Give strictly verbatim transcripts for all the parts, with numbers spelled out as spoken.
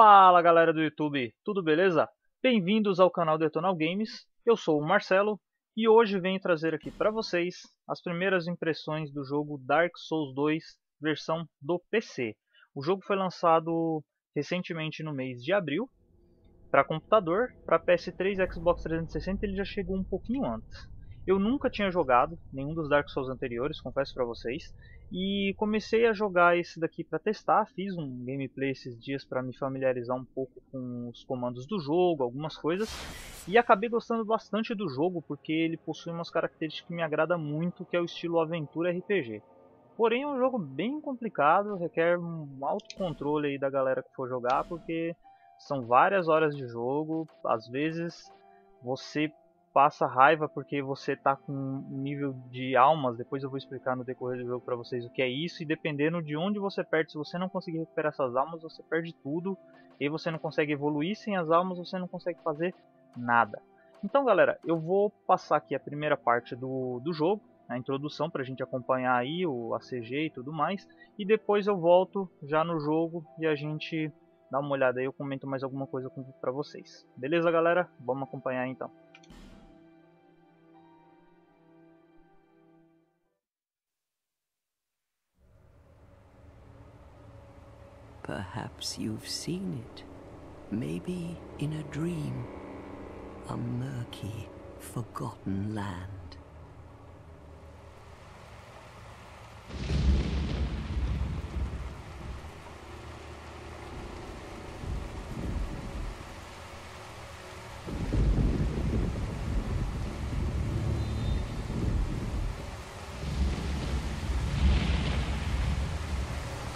Fala galera do YouTube, tudo beleza? Bem-vindos ao canal DetonAllgames, eu sou o Marcelo e hoje venho trazer aqui para vocês as primeiras impressões do jogo Dark Souls dois versão do P C. O jogo foi lançado recentemente no mês de abril para computador, para P S três e Xbox trezentos e sessenta ele já chegou um pouquinho antes. Eu nunca tinha jogado nenhum dos Dark Souls anteriores, confesso para vocês, e comecei a jogar esse daqui para testar, fiz um gameplay esses dias para me familiarizar um pouco com os comandos do jogo, algumas coisas, e acabei gostando bastante do jogo porque ele possui umas características que me agrada muito, que é o estilo aventura R P G. Porém é um jogo bem complicado, requer um autocontrole aí da galera que for jogar, porque são várias horas de jogo, às vezes você passa raiva porque você tá com um nível de almas, depois eu vou explicar no decorrer do jogo pra vocês o que é isso, e dependendo de onde você perde, se você não conseguir recuperar essas almas, você perde tudo, e você não consegue evoluir sem as almas, você não consegue fazer nada. Então galera, eu vou passar aqui a primeira parte do, do jogo, a introdução pra gente acompanhar aí o A C G e tudo mais, e depois eu volto já no jogo e a gente dá uma olhada aí, eu comento mais alguma coisa pra vocês. Beleza galera? Vamos acompanhar então. Perhaps you've seen it, maybe in a dream, a murky, forgotten land.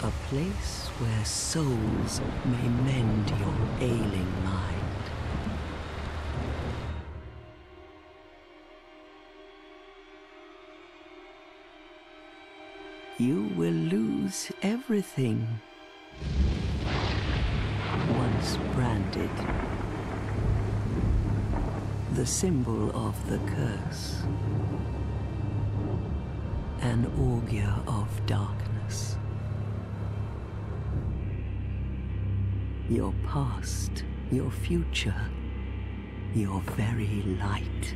A place where souls may mend your ailing mind. You will lose everything once branded, the symbol of the curse, an augur of darkness. Your past, your future, your very light.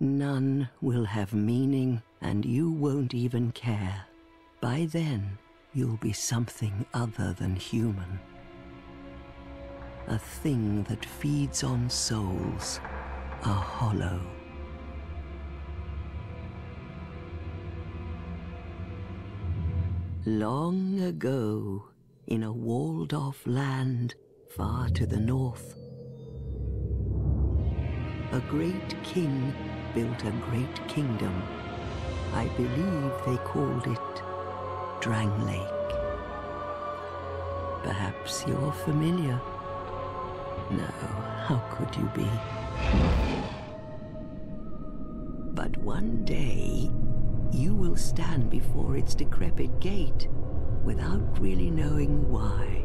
None will have meaning, and you won't even care. By then, you'll be something other than human. A thing that feeds on souls, a hollow. Long ago, in a walled-off land far to the north, a great king built a great kingdom. I believe they called it Drangleic. Perhaps you're familiar. No, how could you be? But one day, you will stand before its decrepit gate without really knowing why.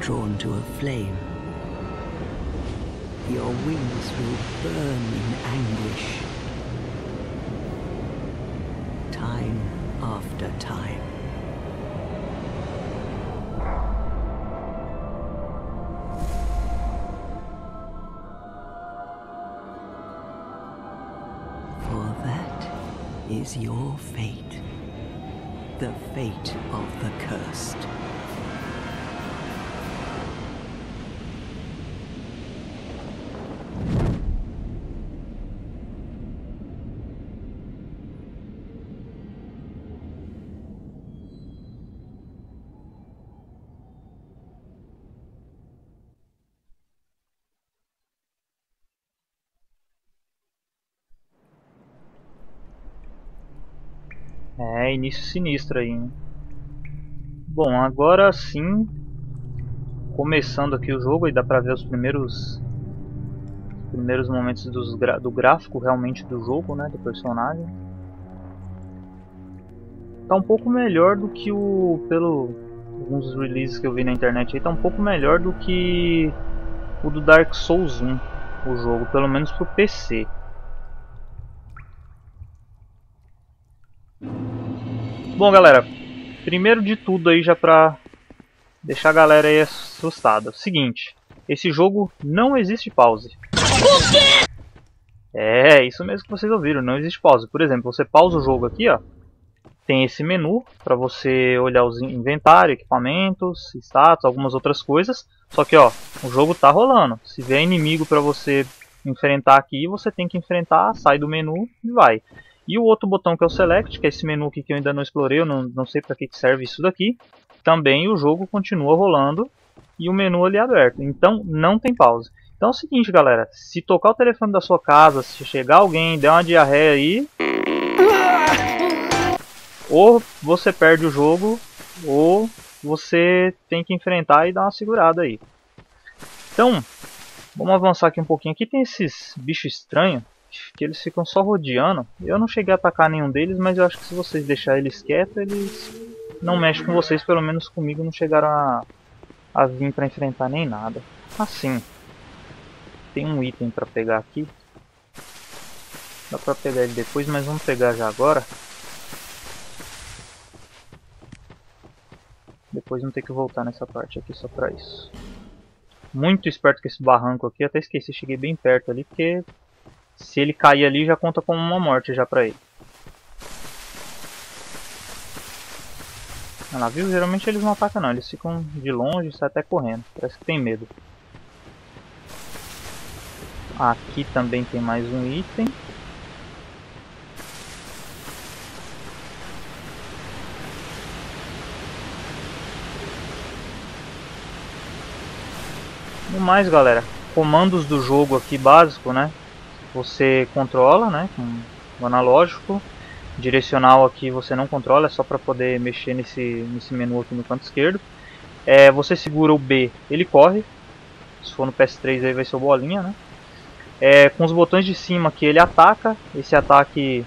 Drawn to a flame, your wings will burn in anguish, time after time. is your fate. The fate of the cursed. É, início sinistro aí, né? Bom, agora sim, começando aqui o jogo, e dá pra ver os primeiros os primeiros momentos dos gra do gráfico realmente do jogo, né, do personagem. Tá um pouco melhor do que o... pelo... alguns releases que eu vi na internet aí, tá um pouco melhor do que o do Dark Souls um, o jogo, pelo menos pro P C. Bom, galera, primeiro de tudo aí, já pra deixar a galera aí assustada, seguinte, esse jogo não existe pause. O quê? É, isso mesmo que vocês ouviram, não existe pause. Por exemplo, você pausa o jogo aqui, ó, tem esse menu pra você olhar os inventário, equipamentos, status, algumas outras coisas. Só que, ó, o jogo tá rolando. Se vier inimigo pra você enfrentar aqui, você tem que enfrentar, sai do menu e vai. E o outro botão que é o Select, que é esse menu aqui que eu ainda não explorei, eu não, não sei para que serve isso daqui. Também o jogo continua rolando e o menu ali é aberto. Então não tem pausa. Então é o seguinte, galera, se tocar o telefone da sua casa, se chegar alguém, der uma diarreia aí, ou você perde o jogo, ou você tem que enfrentar e dar uma segurada aí. Então, vamos avançar aqui um pouquinho. Aqui tem esses bichos estranhos, que eles ficam só rodeando. Eu não cheguei a atacar nenhum deles, mas eu acho que se vocês deixarem eles quietos, eles não mexem com vocês. Pelo menos comigo não chegaram a, a vir pra enfrentar nem nada. Assim, tem um item pra pegar aqui. Dá pra pegar ele depois, mas vamos pegar já agora. Depois não ter que voltar nessa parte aqui só pra isso. Muito esperto com esse barranco aqui. Eu até esqueci, cheguei bem perto ali, porque... se ele cair ali, já conta como uma morte já pra ele. Olha lá, viu? Geralmente eles não atacam não, eles ficam de longe e saem até correndo. Parece que tem medo. Aqui também tem mais um item. No mais, galera, comandos do jogo aqui básico, né? Você controla, né, com o analógico. Direcional aqui você não controla, é só para poder mexer nesse, nesse menu aqui no canto esquerdo. É, você segura o B, ele corre. Se for no P S três aí vai ser o bolinha, né. É, com os botões de cima aqui ele ataca, esse ataque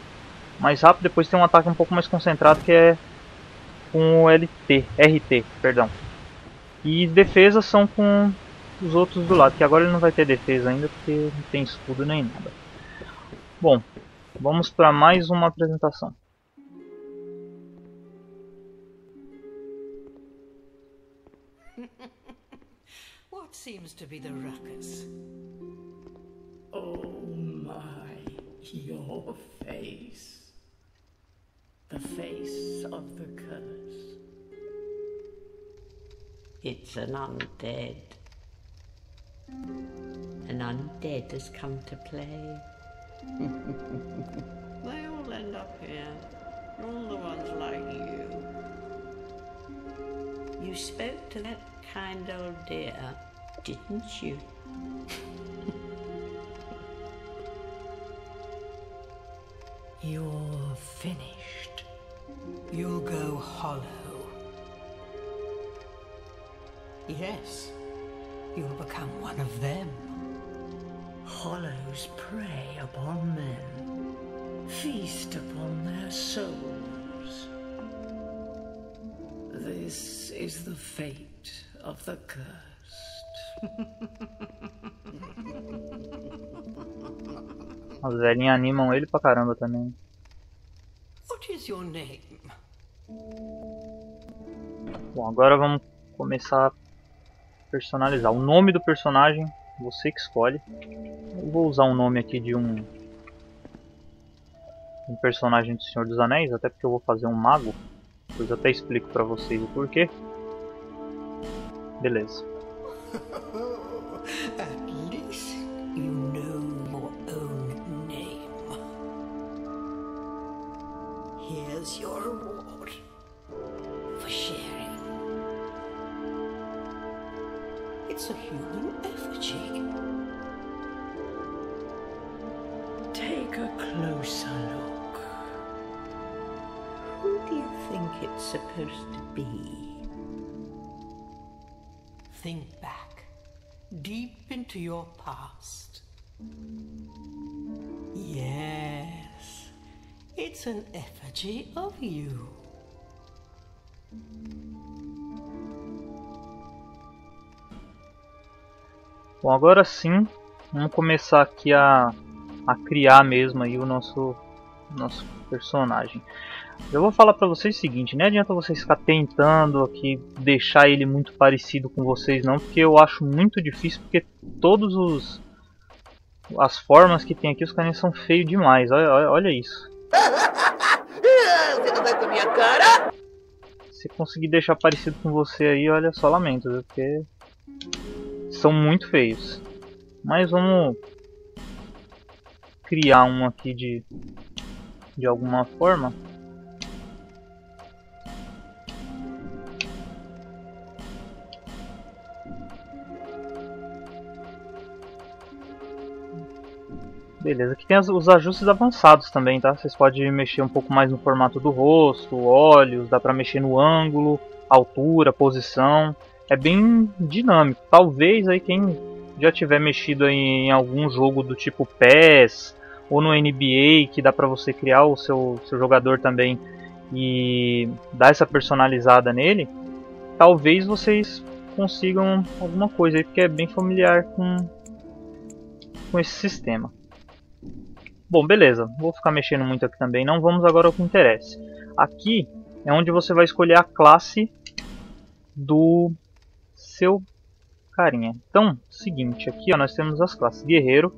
mais rápido. Depois tem um ataque um pouco mais concentrado que é com o L T, R T, perdão. E defesa são com... os outros do lado, que agora ele não vai ter defesa ainda, porque não tem escudo nem nada. Bom, vamos para mais uma apresentação. What seems to be the ruckus? Oh my, your face. The face of the curse. It's an undead. An undead has come to play. They all end up here. All the ones like you. You spoke to that kind old dear, didn't you? You're finished. You'll go hollow. Yes. You'll become one of them. Hollows prey upon them, feast upon their souls. This is the fate of the cursed. As velhinhas animam ele pra caramba também. What is your name? Bom, agora vamos começar a personalizar. O nome do personagem, você que escolhe. Eu vou usar um nome aqui de um um personagem do Senhor dos Anéis, até porque eu vou fazer um mago. Depois até explico pra vocês o porquê. Beleza. Supposed to be. Think back, deep into your past. Yes, it's an effigy of you. Bom, agora sim, vamos começar aqui a, a criar mesmo aí o nosso, nosso personagem. Eu vou falar pra vocês o seguinte, não adianta vocês ficar tentando aqui deixar ele muito parecido com vocês não, porque eu acho muito difícil, porque todos os as formas que tem aqui, os carinhas são feios demais, olha, olha, olha isso. Você não vai com a minha cara? Se conseguir deixar parecido com você aí, olha só, lamento, porque são muito feios. Mas vamos criar um aqui de, de alguma forma. Beleza, aqui tem os ajustes avançados também, tá? Vocês podem mexer um pouco mais no formato do rosto, olhos, dá pra mexer no ângulo, altura, posição. É bem dinâmico. Talvez aí quem já tiver mexido em algum jogo do tipo P E S ou no N B A, que dá pra você criar o seu, seu jogador também e dar essa personalizada nele, talvez vocês consigam alguma coisa aí, porque é bem familiar com, com esse sistema. Bom, beleza, vou ficar mexendo muito aqui também, não vamos agora ao que interessa. Aqui é onde você vai escolher a classe do seu carinha. Então, seguinte, aqui ó, nós temos as classes guerreiro,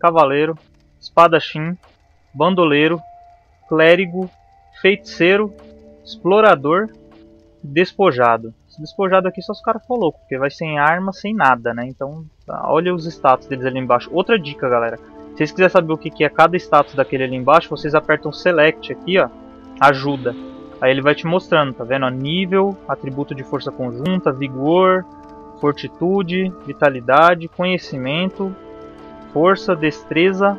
cavaleiro, espadachim, bandoleiro, clérigo, feiticeiro, explorador, despojado. Esse despojado aqui só os caras ficam loucos, porque vai sem arma, sem nada, né? Então, tá, olha os status deles ali embaixo. Outra dica, galera. Se vocês quiserem saber o que é cada status daquele ali embaixo, vocês apertam select aqui, ó, ajuda. Aí ele vai te mostrando, tá vendo? Ó, nível, atributo de força conjunta, vigor, fortitude, vitalidade, conhecimento, força, destreza,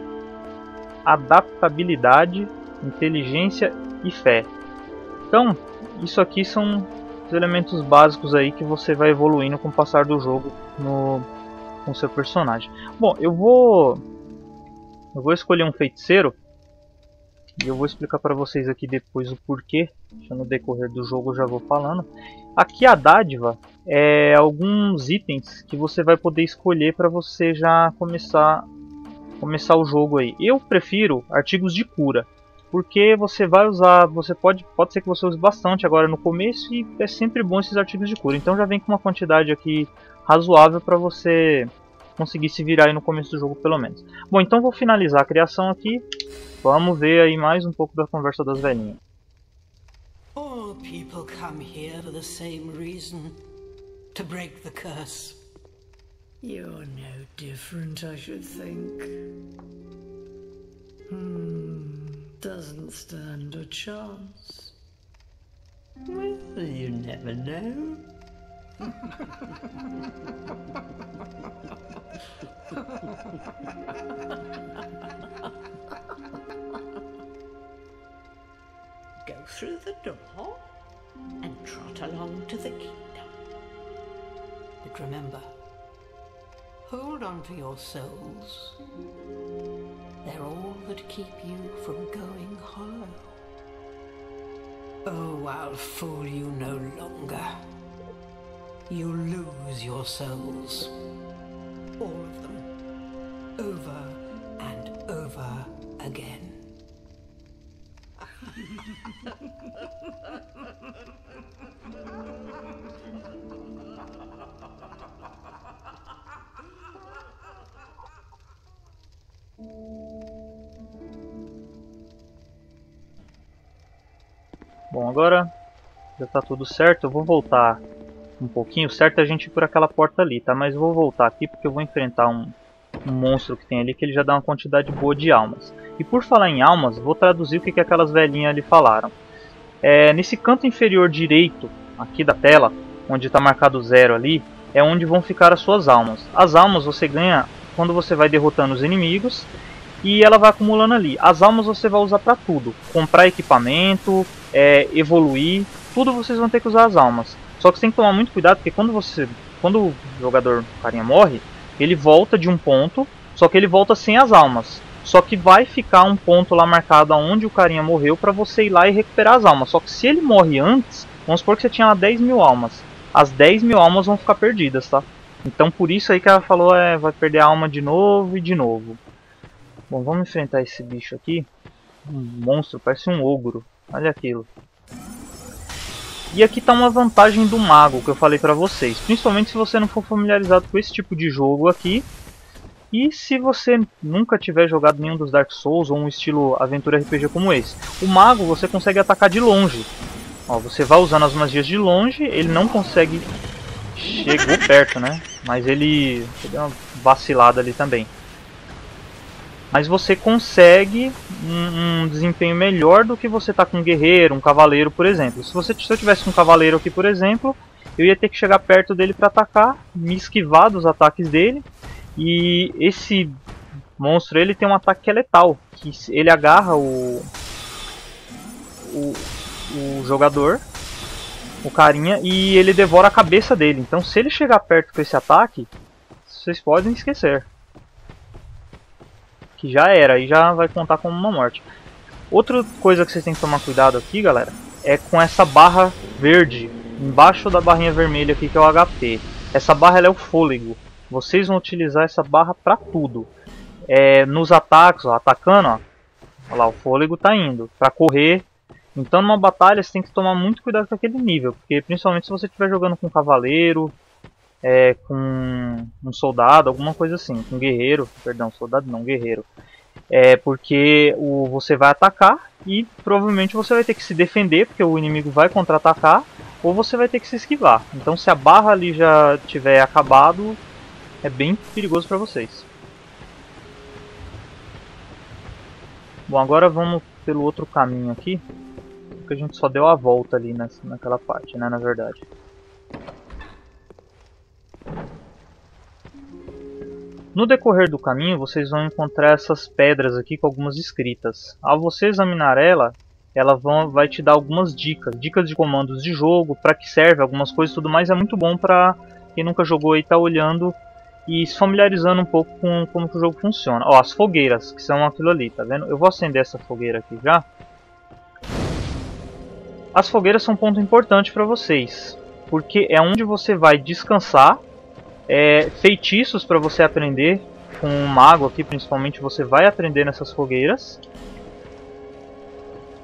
adaptabilidade, inteligência e fé. Então, isso aqui são os elementos básicos aí que você vai evoluindo com o passar do jogo no, com o seu personagem. Bom, eu vou... Eu vou escolher um feiticeiro e eu vou explicar para vocês aqui depois o porquê. No decorrer do jogo eu já vou falando. Aqui a dádiva é alguns itens que você vai poder escolher para você já começar, começar o jogo aí. Eu prefiro artigos de cura, porque você vai usar, você pode, pode ser que você use bastante agora no começo e é sempre bom esses artigos de cura. Então já vem com uma quantidade aqui razoável para você conseguir se virar aí no começo do jogo, pelo menos. Bom, então vou finalizar a criação aqui. Vamos ver aí mais um pouco da conversa das velhinhas. All people come here for the same reason, to break the curse. You're no different, I should think. Hmm, doesn't stand a chance. Well, you never know. Go through the door and trot along to the kingdom. But remember, hold on to your souls. They're all that keep you from going hollow. Oh, I'll fool you no longer. You lose your souls, all of them, over and over again. Bom, agora já tá tudo certo. Eu vou voltar um pouquinho. Certo é a gente ir por aquela porta ali, tá? Mas eu vou voltar aqui porque eu vou enfrentar um, um monstro que tem ali, que ele já dá uma quantidade boa de almas. E por falar em almas, vou traduzir o que, que aquelas velhinhas ali falaram. É, nesse canto inferior direito, aqui da tela, onde está marcado zero ali, é onde vão ficar as suas almas. As almas você ganha quando você vai derrotando os inimigos e ela vai acumulando ali. As almas você vai usar para tudo, comprar equipamento, é, evoluir, tudo vocês vão ter que usar as almas. Só que você tem que tomar muito cuidado, porque quando, você, quando o jogador carinha morre, ele volta de um ponto, só que ele volta sem as almas. Só que vai ficar um ponto lá marcado onde o carinha morreu para você ir lá e recuperar as almas. Só que se ele morre antes, vamos supor que você tinha lá dez mil almas. As dez mil almas vão ficar perdidas, tá? Então por isso aí que ela falou, é, vai perder a alma de novo e de novo. Bom, vamos enfrentar esse bicho aqui. Um monstro, parece um ogro. Olha aquilo. E aqui tá uma vantagem do mago que eu falei pra vocês. Principalmente se você não for familiarizado com esse tipo de jogo aqui. E se você nunca tiver jogado nenhum dos Dark Souls ou um estilo aventura R P G como esse. O mago você consegue atacar de longe. Ó, você vai usando as magias de longe, ele não consegue... Chegou perto, né? Mas ele... ele deu uma vacilada ali também. Mas você consegue um, um desempenho melhor do que você tá com um guerreiro, um cavaleiro, por exemplo. Se, você, se eu tivesse um cavaleiro aqui, por exemplo, eu ia ter que chegar perto dele para atacar, me esquivar dos ataques dele. E esse monstro, ele tem um ataque que é letal, que ele agarra o, o, o jogador, o carinha, e ele devora a cabeça dele. Então se ele chegar perto com esse ataque, vocês podem esquecer. Que já era, e já vai contar como uma morte. Outra coisa que vocês têm que tomar cuidado aqui, galera, é com essa barra verde, embaixo da barrinha vermelha aqui, que é o H P. Essa barra ela é o fôlego. Vocês vão utilizar essa barra pra tudo. É, nos ataques, ó, atacando, ó, ó lá, o fôlego tá indo, pra correr. Então numa batalha você tem que tomar muito cuidado com aquele nível. Porque principalmente se você estiver jogando com um cavaleiro, é, com um soldado, alguma coisa assim. Com um guerreiro, perdão, soldado não, guerreiro. É porque o, você vai atacar e provavelmente você vai ter que se defender, porque o inimigo vai contra-atacar. Ou você vai ter que se esquivar. Então se a barra ali já tiver acabado... é bem perigoso para vocês. Bom, agora vamos pelo outro caminho aqui. Porque a gente só deu a volta ali nessa, naquela parte, né, na verdade. No decorrer do caminho, vocês vão encontrar essas pedras aqui com algumas escritas. Ao você examinar ela, ela vão, vai te dar algumas dicas. Dicas de comandos de jogo, para que serve, algumas coisas e tudo mais. É muito bom para quem nunca jogou e tá olhando... e se familiarizando um pouco com como que o jogo funciona. Ó, as fogueiras, que são aquilo ali, tá vendo? Eu vou acender essa fogueira aqui já. As fogueiras são um ponto importante para vocês, porque é onde você vai descansar. É, feitiços para você aprender, com um mago aqui principalmente, você vai aprender nessas fogueiras.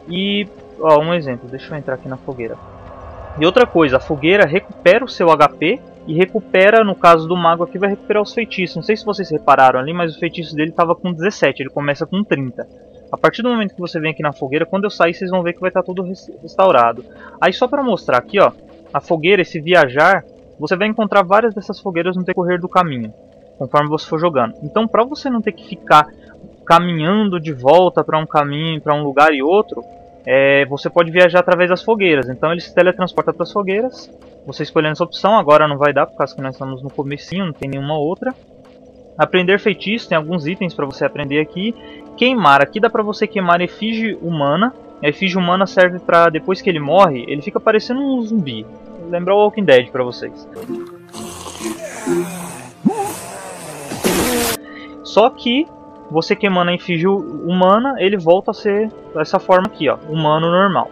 E, ó, um exemplo, deixa eu entrar aqui na fogueira. E outra coisa, a fogueira recupera o seu H P... e recupera, no caso do mago aqui, vai recuperar os feitiços. Não sei se vocês repararam ali, mas o feitiço dele estava com dezessete, ele começa com trinta. A partir do momento que você vem aqui na fogueira, quando eu sair, vocês vão ver que vai estar tudo restaurado. Aí só para mostrar aqui, ó, a fogueira, esse viajar, você vai encontrar várias dessas fogueiras no decorrer do caminho, conforme você for jogando. Então, para você não ter que ficar caminhando de volta para um caminho, para um lugar e outro... é, você pode viajar através das fogueiras. Então ele se teletransporta para as fogueiras. Você escolhendo essa opção, agora não vai dar, por causa que nós estamos no comecinho, não tem nenhuma outra. Aprender feitiço, tem alguns itens para você aprender aqui. Queimar, aqui dá para você queimar efígie humana. A efígie humana serve para, depois que ele morre, ele fica parecendo um zumbi. Lembra o Walking Dead para vocês. Só que... você queimando a efígie humana, ele volta a ser dessa forma aqui, ó, humano normal.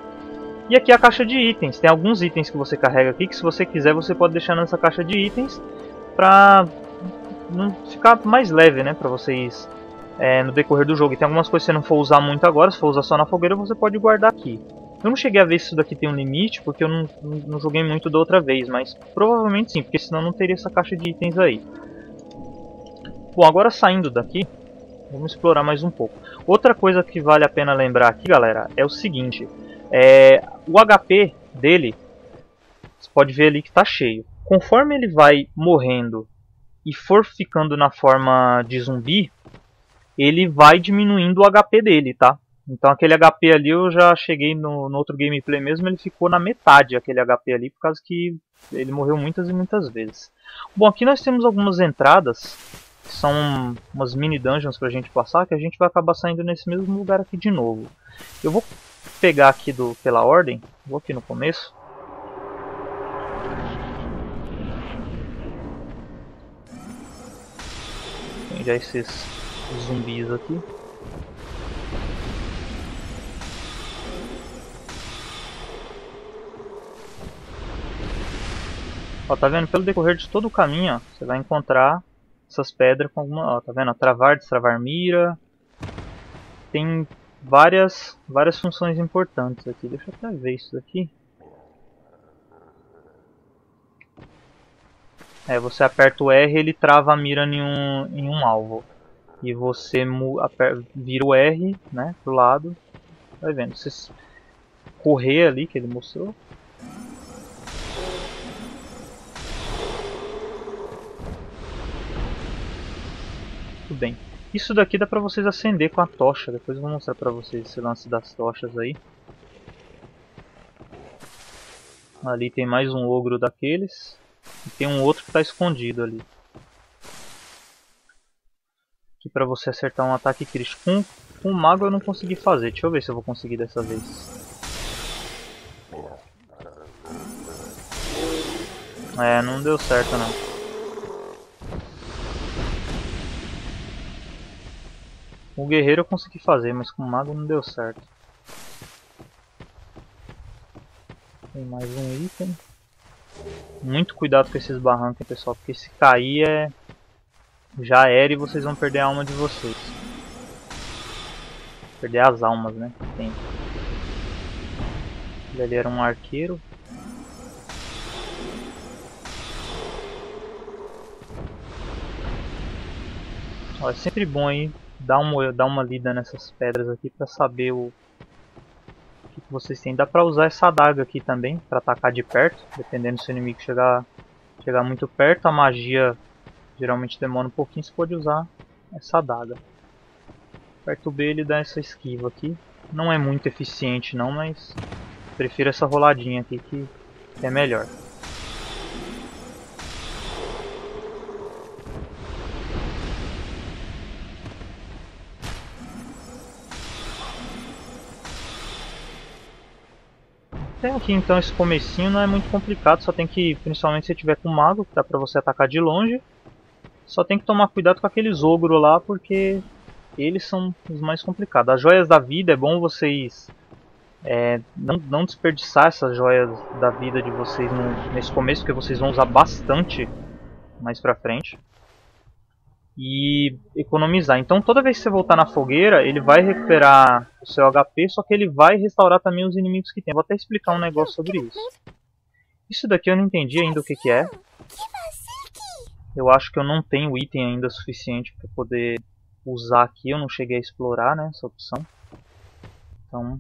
E aqui a caixa de itens. Tem alguns itens que você carrega aqui, que se você quiser, você pode deixar nessa caixa de itens. Pra não ficar mais leve, né, pra vocês, é, no decorrer do jogo. E tem algumas coisas que você não for usar muito agora, se for usar só na fogueira, você pode guardar aqui. Eu não cheguei a ver se isso daqui tem um limite, porque eu não, não, não joguei muito da outra vez. Mas provavelmente sim, porque senão não teria essa caixa de itens aí. Bom, agora saindo daqui... vamos explorar mais um pouco. Outra coisa que vale a pena lembrar aqui, galera, é o seguinte. É, o H P dele, você pode ver ali que está cheio. Conforme ele vai morrendo e for ficando na forma de zumbi, ele vai diminuindo o H P dele, tá? Então aquele H P ali, eu já cheguei no, no outro gameplay mesmo, ele ficou na metade aquele H P ali, por causa que ele morreu muitas e muitas vezes. Bom, aqui nós temos algumas entradas, que são umas mini dungeons pra gente passar, que a gente vai acabar saindo nesse mesmo lugar aqui de novo. Eu vou pegar aqui do, pela ordem, vou aqui no começo. Tem já esses zumbis aqui. Ó, tá vendo? Pelo decorrer de todo o caminho, ó, você vai encontrar essas pedras com alguma... Ó, tá vendo? Travar, destravar mira. Tem várias, várias funções importantes aqui. Deixa eu até ver isso daqui. É, você aperta o R, ele trava a mira em um, em um alvo. E você vira o R, né, pro lado. Vai vendo. Se correr ali, que ele mostrou. Bem, isso daqui dá pra vocês acender com a tocha, depois eu vou mostrar pra vocês esse lance das tochas aí. Ali tem mais um ogro daqueles, e tem um outro que tá escondido ali. Aqui pra você acertar um ataque crítico, com, com o mago eu não consegui fazer, deixa eu ver se eu vou conseguir dessa vez. É, não deu certo não. Com o guerreiro eu consegui fazer, mas com o mago não deu certo. Tem mais um item. Muito cuidado com esses barrancos, pessoal, porque se cair é... já era e vocês vão perder a alma de vocês. Perder as almas, né? Tem. Ele ali era um arqueiro. Ó, é sempre bom aí Dá uma, dá uma lida nessas pedras aqui pra saber o, o que, que vocês têm. Dá pra usar essa adaga aqui também, pra atacar de perto, dependendo se o inimigo chegar, chegar muito perto. A magia geralmente demora um pouquinho, você pode usar essa adaga. Aperta o B, ele dá essa esquiva aqui. Não é muito eficiente não, mas prefiro essa roladinha aqui que, que é melhor. Até aqui então esse comecinho não é muito complicado, só tem que, principalmente se tiver com o mago, que dá pra você atacar de longe. Só tem que tomar cuidado com aqueles ogros lá, porque eles são os mais complicados. As joias da vida, é bom vocês é, não, não desperdiçar essas joias da vida de vocês no, nesse começo, porque vocês vão usar bastante mais pra frente. E economizar. Então toda vez que você voltar na fogueira, ele vai recuperar o seu H P, só que ele vai restaurar também os inimigos que tem. Vou até explicar um negócio sobre isso. Isso daqui eu não entendi ainda o que que é. Eu acho que eu não tenho item ainda suficiente para poder usar aqui. Eu não cheguei a explorar, né, essa opção. Então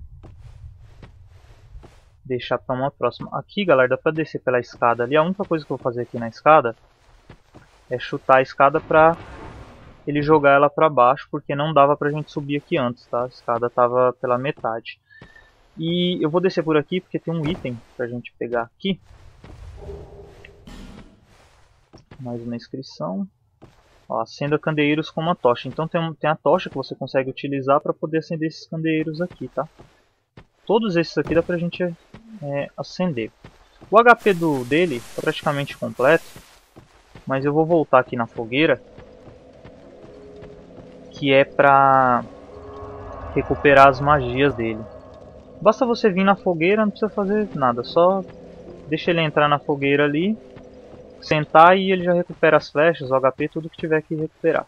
deixar para uma próxima. Aqui, galera, dá para descer pela escada ali. A única coisa que eu vou fazer aqui na escada é chutar a escada para ele jogar ela para baixo, porque não dava pra gente subir aqui antes, tá? A escada tava pela metade. E eu vou descer por aqui porque tem um item pra gente pegar aqui. Mais uma inscrição. Ó, acenda candeeiros com uma tocha. Então tem, um, tem a tocha que você consegue utilizar para poder acender esses candeeiros aqui, tá? Todos esses aqui dá pra gente é, acender. O H P do, dele tá praticamente completo, mas eu vou voltar aqui na fogueira, que é pra recuperar as magias dele. Basta você vir na fogueira, não precisa fazer nada, só deixa ele entrar na fogueira ali, sentar e ele já recupera as flechas, o H P, tudo que tiver que recuperar.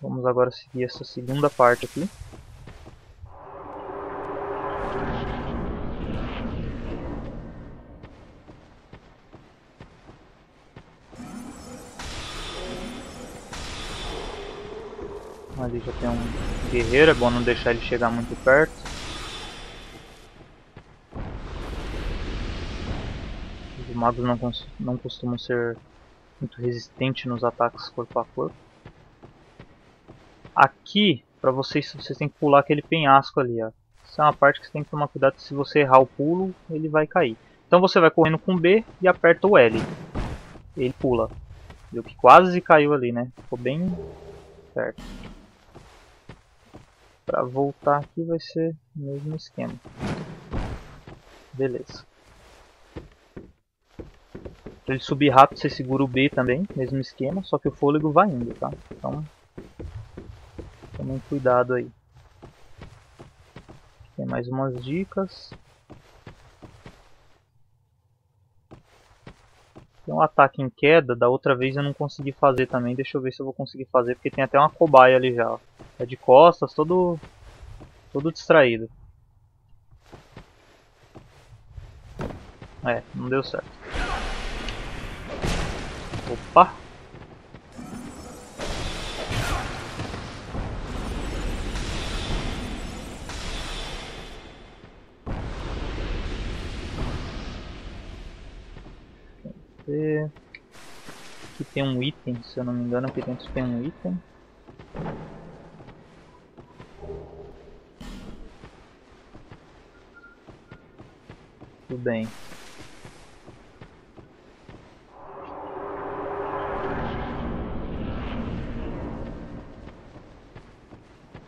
Vamos agora seguir essa segunda parte aqui. Ali já tem um guerreiro, é bom não deixar ele chegar muito perto. Os magos não, não costumam ser muito resistentes nos ataques corpo a corpo. Aqui, pra vocês, vocês têm que pular aquele penhasco ali, ó. Essa é uma parte que você tem que tomar cuidado, se você errar o pulo, ele vai cair. Então você vai correndo com B e aperta o L. Ele pula. Viu que quase caiu ali, né? Ficou bem certo. Pra voltar aqui vai ser o mesmo esquema. Beleza. Pra ele subir rápido, você segura o B também, mesmo esquema, só que o fôlego vai indo, tá? Então, tomem cuidado aí. Tem mais umas dicas. Tem um ataque em queda, da outra vez eu não consegui fazer também, deixa eu ver se eu vou conseguir fazer, porque tem até uma cobaia ali já, ó. É de costas, todo, todo distraído. É, não deu certo. Opa! Aqui tem um item, se eu não me engano, aqui dentro tem um item. Tudo bem.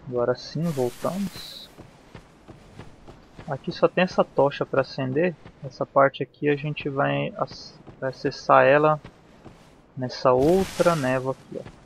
Agora sim, voltamos. Aqui só tem essa tocha para acender. Essa parte aqui a gente vai... Vai acessar ela nessa outra névoa aqui, ó.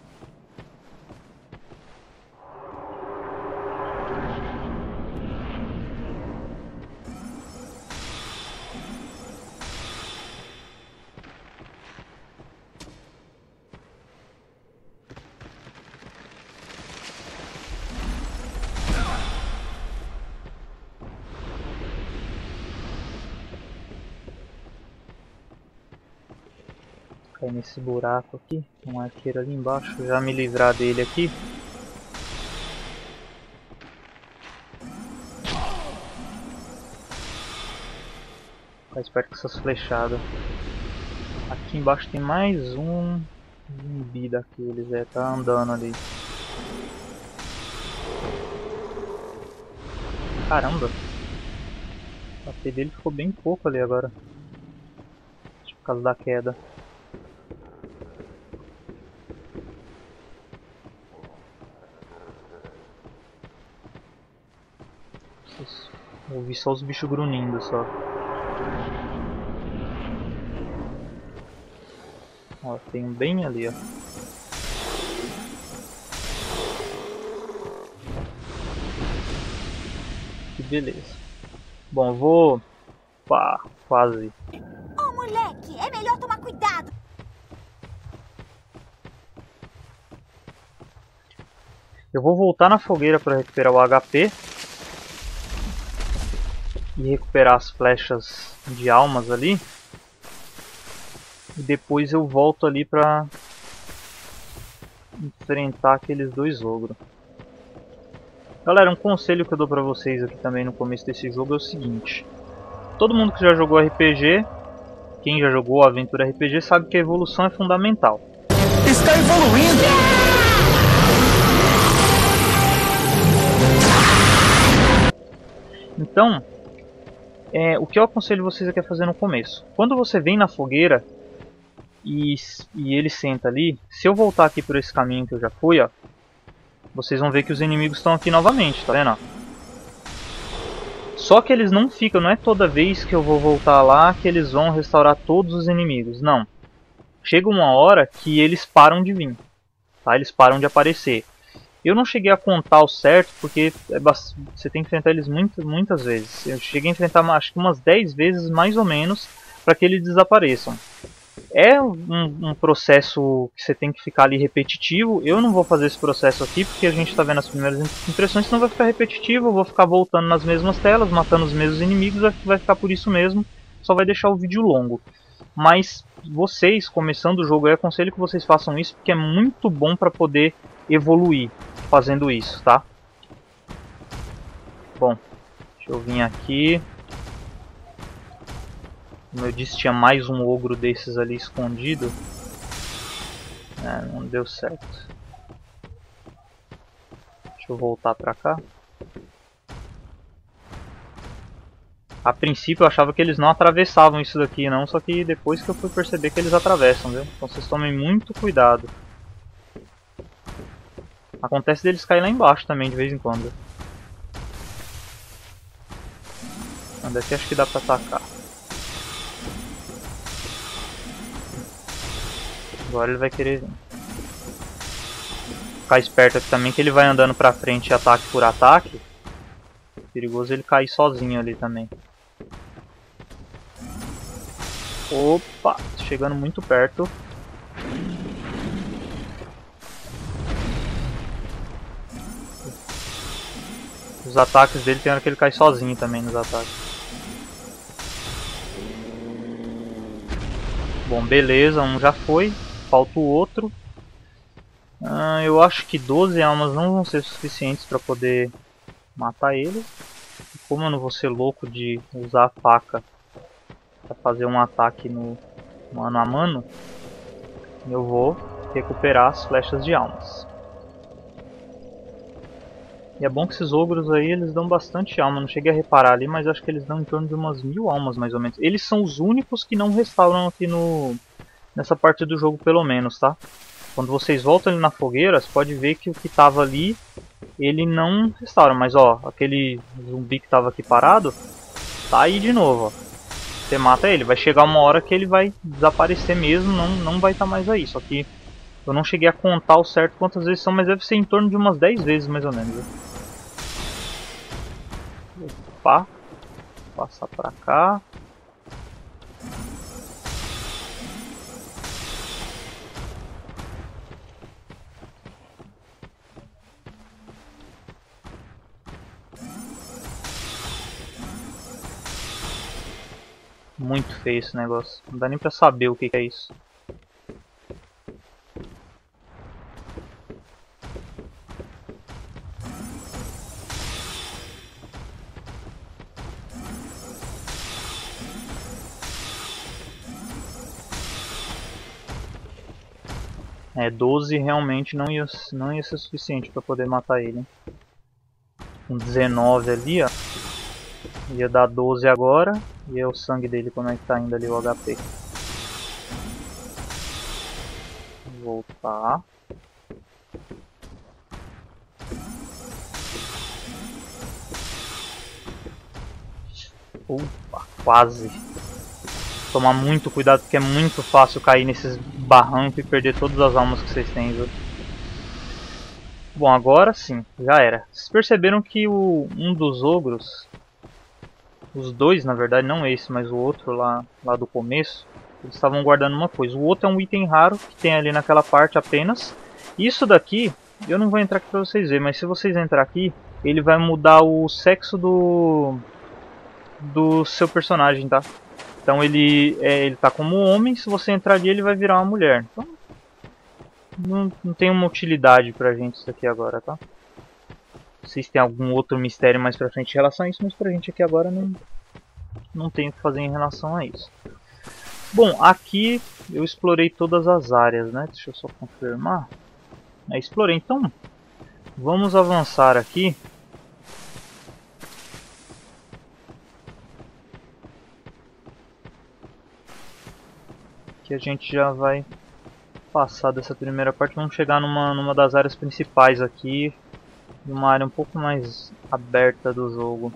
Nesse buraco aqui, um arqueiro ali embaixo, já me livrar dele aqui. Fica esperto com essas flechadas. Aqui embaixo tem mais um zumbi daqueles, é, tá andando ali. Caramba! O A P dele ficou bem pouco ali agora, acho que por causa da queda. Ouvi só os bichos grunhindo só. Ó, tem um bem ali, ó. Que beleza. Bom, vou... Pá, quase. Ô, moleque, é melhor tomar cuidado. Eu vou voltar na fogueira para recuperar o H P. E recuperar as flechas de almas ali. E depois eu volto ali pra enfrentar aqueles dois ogros. Galera, um conselho que eu dou pra vocês aqui também no começo desse jogo é o seguinte. Todo mundo que já jogou R P G, quem já jogou Aventura R P G, sabe que a evolução é fundamental. Está evoluindo! Então... É, o que eu aconselho vocês aqui é fazer no começo. Quando você vem na fogueira e, e ele senta ali, se eu voltar aqui por esse caminho que eu já fui, ó, vocês vão ver que os inimigos estão aqui novamente, tá vendo? Só que eles não ficam, não é toda vez que eu vou voltar lá que eles vão restaurar todos os inimigos, não. Chega uma hora que eles param de vir, tá? Eles param de aparecer. Eu não cheguei a contar o certo, porque é bast... você tem que enfrentar eles muito, muitas vezes. Eu cheguei a enfrentar acho que umas dez vezes, mais ou menos, para que eles desapareçam. É um, um processo que você tem que ficar ali repetitivo. Eu não vou fazer esse processo aqui, porque a gente está vendo as primeiras impressões, senão vai ficar repetitivo. Eu vou ficar voltando nas mesmas telas, matando os mesmos inimigos, vai ficar por isso mesmo. Só vai deixar o vídeo longo. Mas vocês, começando o jogo, eu aconselho que vocês façam isso, porque é muito bom para poder... evoluir fazendo isso, tá? Bom, deixa eu vir aqui. Como eu disse, tinha mais um ogro desses ali escondido. É, não deu certo. Deixa eu voltar pra cá. A princípio eu achava que eles não atravessavam isso daqui não, só que depois que eu fui perceber que eles atravessam, viu? Então vocês tomem muito cuidado. Acontece deles cair lá embaixo também de vez em quando. Daqui acho que dá pra atacar. Agora ele vai querer vir. Ficar esperto aqui também que ele vai andando pra frente ataque por ataque. Perigoso ele cair sozinho ali também. Opa, chegando muito perto. Os ataques dele tem hora que ele cai sozinho também nos ataques. Bom, beleza, um já foi. Falta o outro. Ah, eu acho que doze almas não vão ser suficientes para poder matar ele. E como eu não vou ser louco de usar a faca para fazer um ataque no mano a mano, eu vou recuperar as flechas de almas. E é bom que esses ogros aí, eles dão bastante alma, não cheguei a reparar ali, mas acho que eles dão em torno de umas mil almas mais ou menos. Eles são os únicos que não restauram aqui no nessa parte do jogo pelo menos, tá? Quando vocês voltam ali na fogueira, você pode ver que o que estava ali, ele não restaura. Mas ó, aquele zumbi que estava aqui parado, tá aí de novo, ó. Você mata ele, vai chegar uma hora que ele vai desaparecer mesmo, não, não vai estar tá mais aí, só que... Eu não cheguei a contar o certo quantas vezes são, mas deve ser em torno de umas dez vezes mais ou menos, né? Opa, passar pra cá. Muito feio esse negócio, não dá nem pra saber o que que é isso. É, doze realmente não ia, não ia ser suficiente para poder matar ele. Com dezenove ali, ó. Ia dar doze agora. E é o sangue dele, como é que tá indo ali o H P. Voltar. Opa, quase. Tomar muito cuidado porque é muito fácil cair nesses barranco e perder todas as almas que vocês têm, viu? Bom, agora sim, já era. Vocês perceberam que o, um dos ogros, os dois na verdade, não esse, mas o outro lá, lá do começo, eles estavam guardando uma coisa. O outro é um item raro que tem ali naquela parte apenas. Isso daqui, eu não vou entrar aqui pra vocês verem, mas se vocês entrarem aqui, ele vai mudar o sexo do, do seu personagem, tá? Então ele, é, ele tá como homem, se você entrar ali ele vai virar uma mulher. Então, não, não tem uma utilidade pra gente isso aqui agora, tá? Vocês têm algum outro mistério mais pra frente em relação a isso, mas pra gente aqui agora não, não tem o que fazer em relação a isso. Bom, aqui eu explorei todas as áreas, né? Deixa eu só confirmar. É, explorei, então vamos avançar aqui. A gente já vai passar dessa primeira parte, vamos chegar numa, numa das áreas principais aqui, uma área um pouco mais aberta do jogo.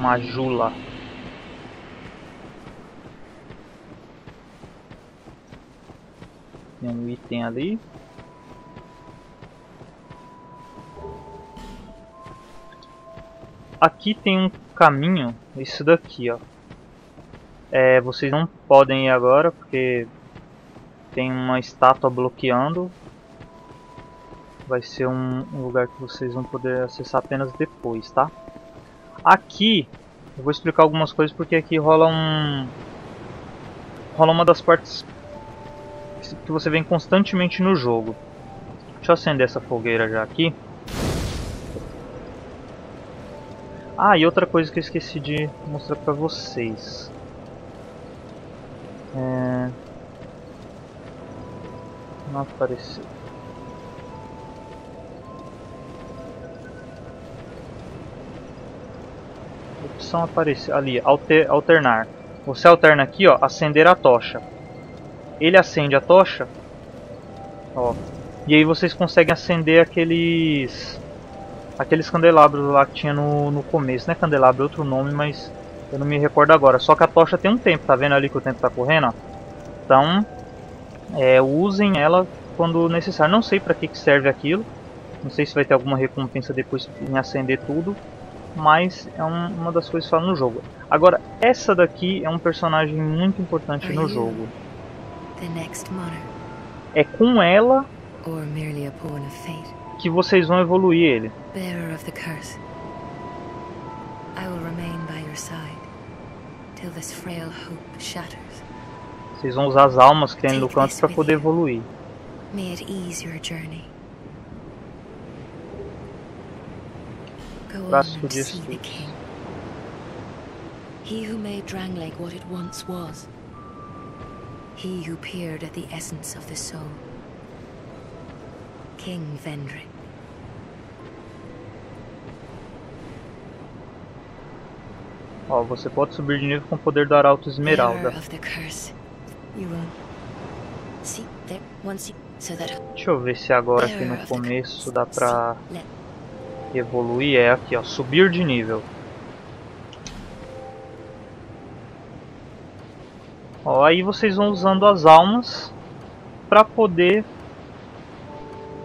Uma jula. Tem um item ali. Aqui tem um caminho, isso daqui, ó. É, vocês não podem ir agora porque tem uma estátua bloqueando. Vai ser um, um lugar que vocês vão poder acessar apenas depois, tá? Aqui, eu vou explicar algumas coisas porque aqui rola um... Rola uma das partes que você vem constantemente no jogo. Deixa eu acender essa fogueira já aqui. Ah, e outra coisa que eu esqueci de mostrar pra vocês. É... Não apareceu. Opção aparecer ali, alter, alternar. Você alterna aqui, ó, acender a tocha. Ele acende a tocha, ó. E aí vocês conseguem acender aqueles aqueles candelabros lá que tinha no, no começo, né? Candelabro é outro nome, mas eu não me recordo agora. Só que a tocha tem um tempo, tá vendo ali que o tempo tá correndo, ó? Então, é, usem ela quando necessário. Não sei pra que que serve aquilo. Não sei se vai ter alguma recompensa depois em acender tudo. Mas é um, uma das coisas que fala no jogo. Agora, essa daqui é um personagem muito importante no jogo. É com ela que vocês vão evoluir ele. Vocês vão usar as almas que tem no canto para poder evoluir. Braço de estudos. He who made Drangleic what it once was. He who peered at the essence of the soul. King Vendrick. Ó, você pode subir de nível com o poder do Arauto Esmeralda. Deixa eu ver se agora aqui no começo dá pra evoluir. É aqui, ó, subir de nível. Ó, aí vocês vão usando as almas para poder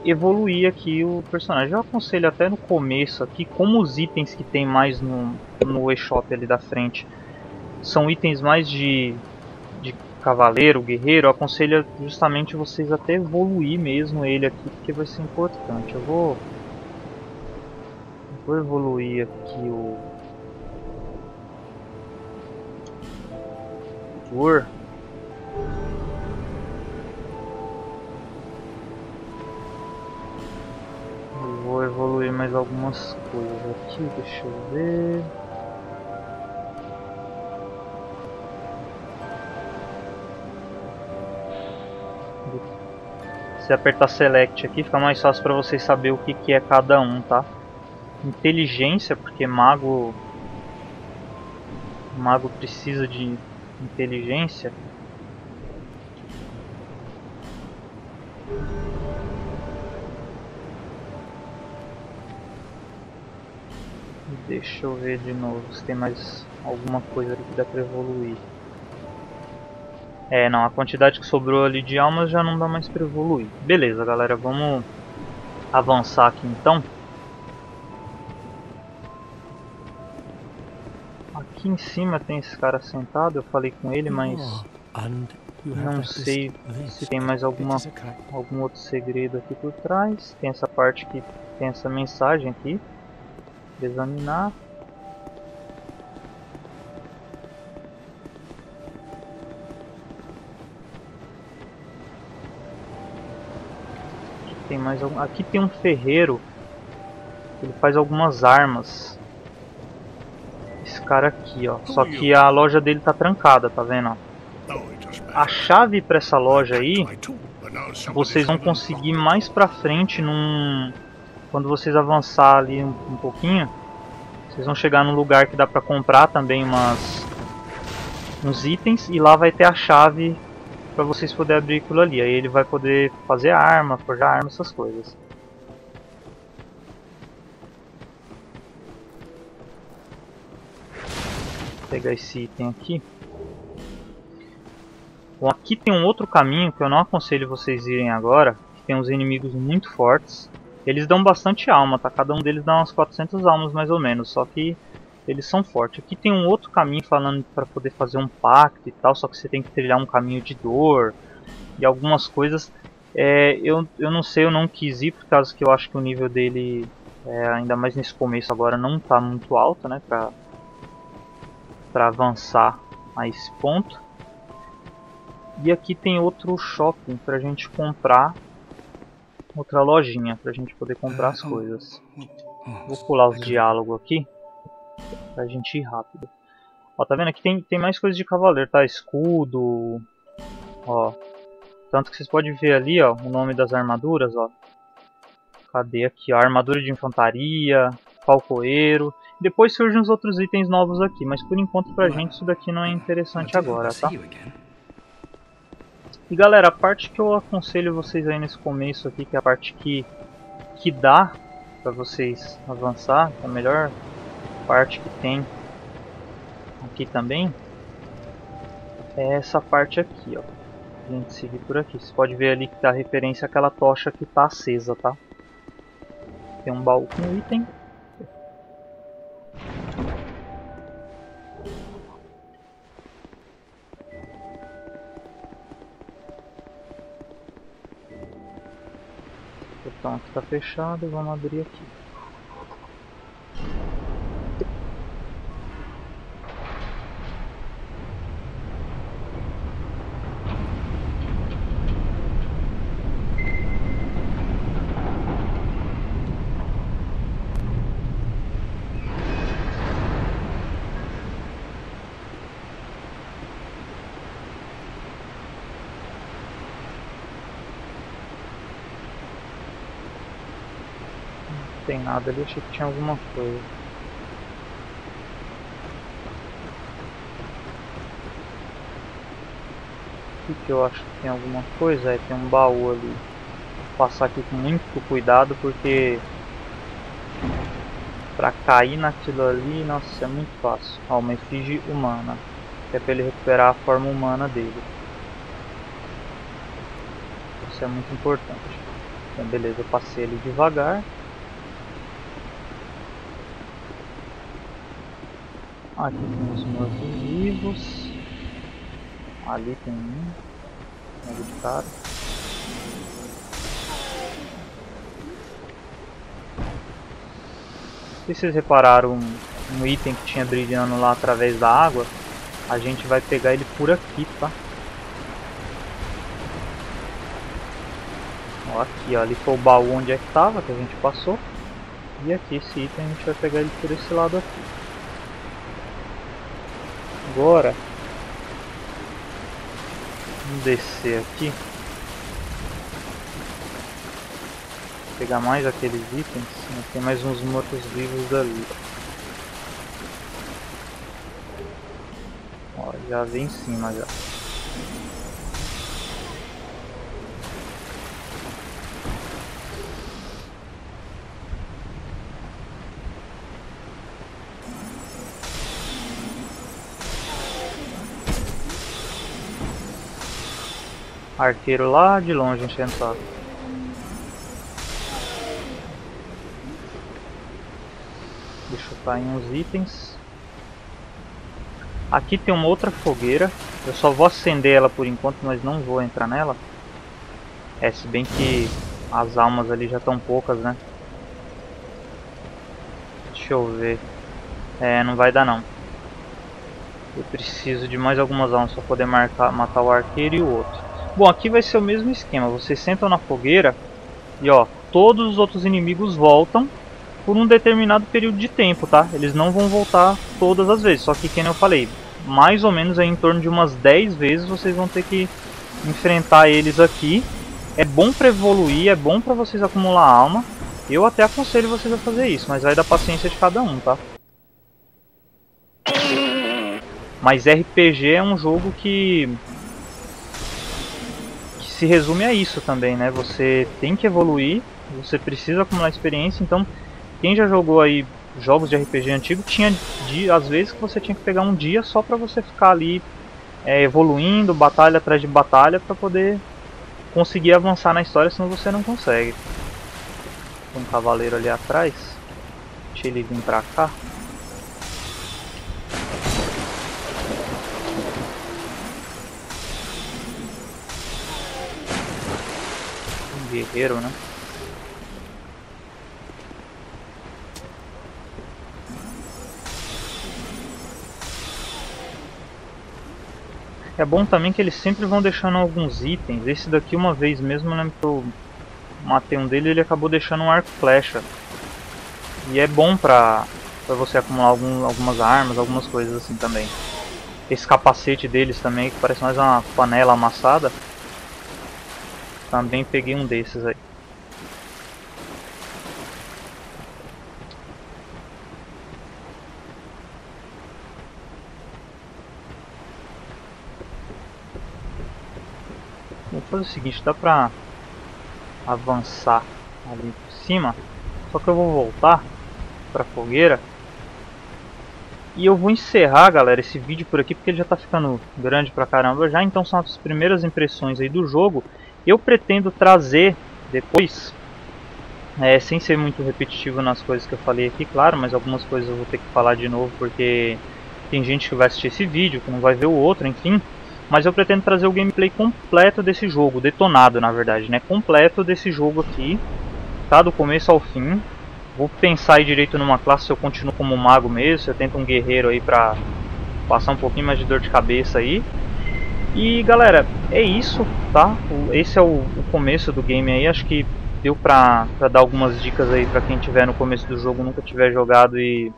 evoluir aqui o personagem. Eu aconselho até no começo aqui, como os itens que tem mais no, no eShop ali da frente são itens mais de, de cavaleiro, guerreiro, eu aconselho justamente vocês até evoluir mesmo ele aqui, porque vai ser importante. Eu vou... Vou evoluir aqui o Tour. Eu vou evoluir mais algumas coisas aqui, deixa eu ver. Se apertar Select aqui fica mais fácil para vocês saber o que que é cada um, tá? Inteligência, porque mago mago precisa de inteligência. Deixa eu ver de novo se tem mais alguma coisa ali que dá pra evoluir. É, não, a quantidade que sobrou ali de almas já não dá mais pra evoluir. Beleza, galera, vamos avançar aqui então. Aqui em cima tem esse cara sentado, eu falei com ele, mas não sei se tem mais alguma, algum outro segredo aqui por trás. Tem essa parte que tem essa mensagem aqui, examinar. Aqui tem mais algum, aqui tem um ferreiro, ele faz algumas armas. Esse cara aqui, ó, só que a loja dele tá trancada, tá vendo? A chave pra essa loja aí vocês vão conseguir mais pra frente num... Quando vocês avançar ali um, um pouquinho, vocês vão chegar num lugar que dá pra comprar também umas... uns itens, e lá vai ter a chave pra vocês poderem abrir aquilo ali. Aí ele vai poder fazer arma, forjar arma, essas coisas. Pegar esse item aqui. Bom, aqui tem um outro caminho que eu não aconselho vocês irem agora, que tem uns inimigos muito fortes. Eles dão bastante alma, tá? Cada um deles dá umas quatrocentas almas mais ou menos, só que eles são fortes. Aqui tem um outro caminho falando para poder fazer um pacto e tal, só que você tem que trilhar um caminho de dor e algumas coisas. É, eu, eu não sei, eu não quis ir por causa que eu acho que o nível dele, é, ainda mais nesse começo agora, não tá muito alto, né? Pra, para avançar a esse ponto. E aqui tem outro shopping pra gente comprar. Outra lojinha pra gente poder comprar as coisas. Vou pular os diálogos aqui pra gente ir rápido. Ó, tá vendo? Aqui tem, tem mais coisas de cavaleiro, tá? Escudo. Ó. Tanto que vocês podem ver ali, ó, o nome das armaduras, ó. Cadê aqui? Ó, armadura de infantaria, falcoeiro. Depois surgem os outros itens novos aqui, mas por enquanto pra gente isso daqui não é interessante agora, tá? E galera, a parte que eu aconselho vocês aí nesse começo aqui, que é a parte que, que dá pra vocês avançar, que é a melhor parte que tem aqui também, é essa parte aqui, ó. A gente seguir por aqui. Você pode ver ali que dá referência àquela tocha que tá acesa, tá? Tem um baú com um item. Então aqui tá fechado, vamos abrir aqui. Não tem nada ali, achei que tinha alguma coisa. O que, que eu acho que tem alguma coisa? É, tem um baú ali. Vou passar aqui com muito cuidado, porque pra cair naquilo ali, nossa, é muito fácil. Ó, uma efígie humana, que é pra ele recuperar a forma humana dele. Isso é muito importante. Então beleza, eu passei ele devagar. Aqui tem os mortos vivos. Ali tem um. Ali de cara. Se vocês repararam um, um item que tinha brilhando lá através da água, a gente vai pegar ele por aqui, tá? Ó, aqui, ó. Ali foi o baú onde é que tava, que a gente passou. E aqui esse item a gente vai pegar ele por esse lado aqui. Agora vamos descer aqui, vou pegar mais aqueles itens. Tem mais uns mortos vivos ali, ó, já vem em cima já. Arqueiro lá de longe, encantado. Deixa eu cair uns itens. Aqui tem uma outra fogueira. Eu só vou acender ela por enquanto, mas não vou entrar nela. É, se bem que as almas ali já estão poucas, né? Deixa eu ver. É, não vai dar não. Eu preciso de mais algumas almas para poder marcar, matar o arqueiro e o outro. Bom, aqui vai ser o mesmo esquema, vocês sentam na fogueira e ó, todos os outros inimigos voltam por um determinado período de tempo, tá? Eles não vão voltar todas as vezes, só que como eu falei, mais ou menos aí em torno de umas dez vezes vocês vão ter que enfrentar eles aqui. É bom pra evoluir, é bom pra vocês acumular alma, eu até aconselho vocês a fazer isso, mas vai da paciência de cada um, tá? Mas R P G é um jogo que... se resume a isso também, né? Você tem que evoluir, você precisa acumular experiência. Então, quem já jogou aí jogos de R P G antigo, tinha dia, às vezes que você tinha que pegar um dia só pra você ficar ali é, evoluindo, batalha atrás de batalha, pra poder conseguir avançar na história, senão você não consegue. Tem um cavaleiro ali atrás, deixa ele vir pra cá. Guerreiro, né? É bom também que eles sempre vão deixando alguns itens. Esse daqui uma vez mesmo, eu lembro que eu matei um dele e ele acabou deixando um arco e flecha. E é bom pra, pra você acumular algum, algumas armas, algumas coisas assim também. Esse capacete deles também, que parece mais uma panela amassada. Também peguei um desses aí. Vou fazer o seguinte, dá pra avançar ali por cima. Só que eu vou voltar pra fogueira. E eu vou encerrar, galera, esse vídeo por aqui, porque ele já tá ficando grande pra caramba já. Então são as primeiras impressões aí do jogo. Eu pretendo trazer depois, é, sem ser muito repetitivo nas coisas que eu falei aqui, claro, mas algumas coisas eu vou ter que falar de novo, porque tem gente que vai assistir esse vídeo, que não vai ver o outro, enfim. Mas eu pretendo trazer o gameplay completo desse jogo, detonado na verdade, né? Completo desse jogo aqui, tá? Do começo ao fim. Vou pensar aí direito numa classe, se eu continuo como mago mesmo, se eu tento um guerreiro aí pra passar um pouquinho mais de dor de cabeça aí. E galera, é isso, tá? Esse é o, o começo do game aí, acho que deu pra, pra dar algumas dicas aí pra quem tiver no começo do jogo, nunca tiver jogado e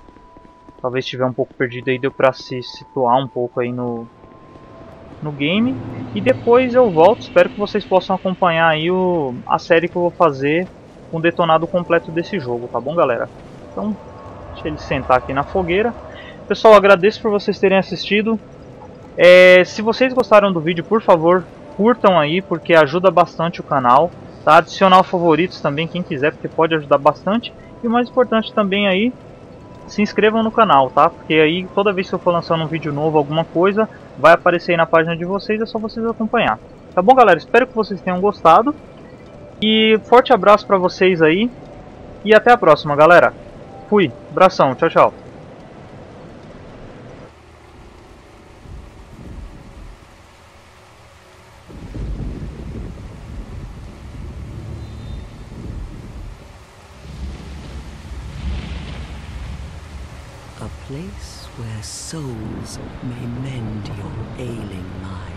talvez estiver um pouco perdido aí, deu pra se situar um pouco aí no... no game. E depois eu volto, espero que vocês possam acompanhar aí o, a série que eu vou fazer com o detonado completo desse jogo, tá bom galera? Então, deixa ele sentar aqui na fogueira. Pessoal, agradeço por vocês terem assistido. É, se vocês gostaram do vídeo, por favor, curtam aí, porque ajuda bastante o canal, tá? Adicionar favoritos também, quem quiser, porque pode ajudar bastante. E o mais importante também aí, se inscrevam no canal, tá? Porque aí toda vez que eu for lançando um vídeo novo, alguma coisa, vai aparecer aí na página de vocês, é só vocês acompanhar. Tá bom, galera? Espero que vocês tenham gostado. E forte abraço pra vocês aí. E até a próxima, galera. Fui. Abração. Tchau, tchau. Souls may mend your ailing mind.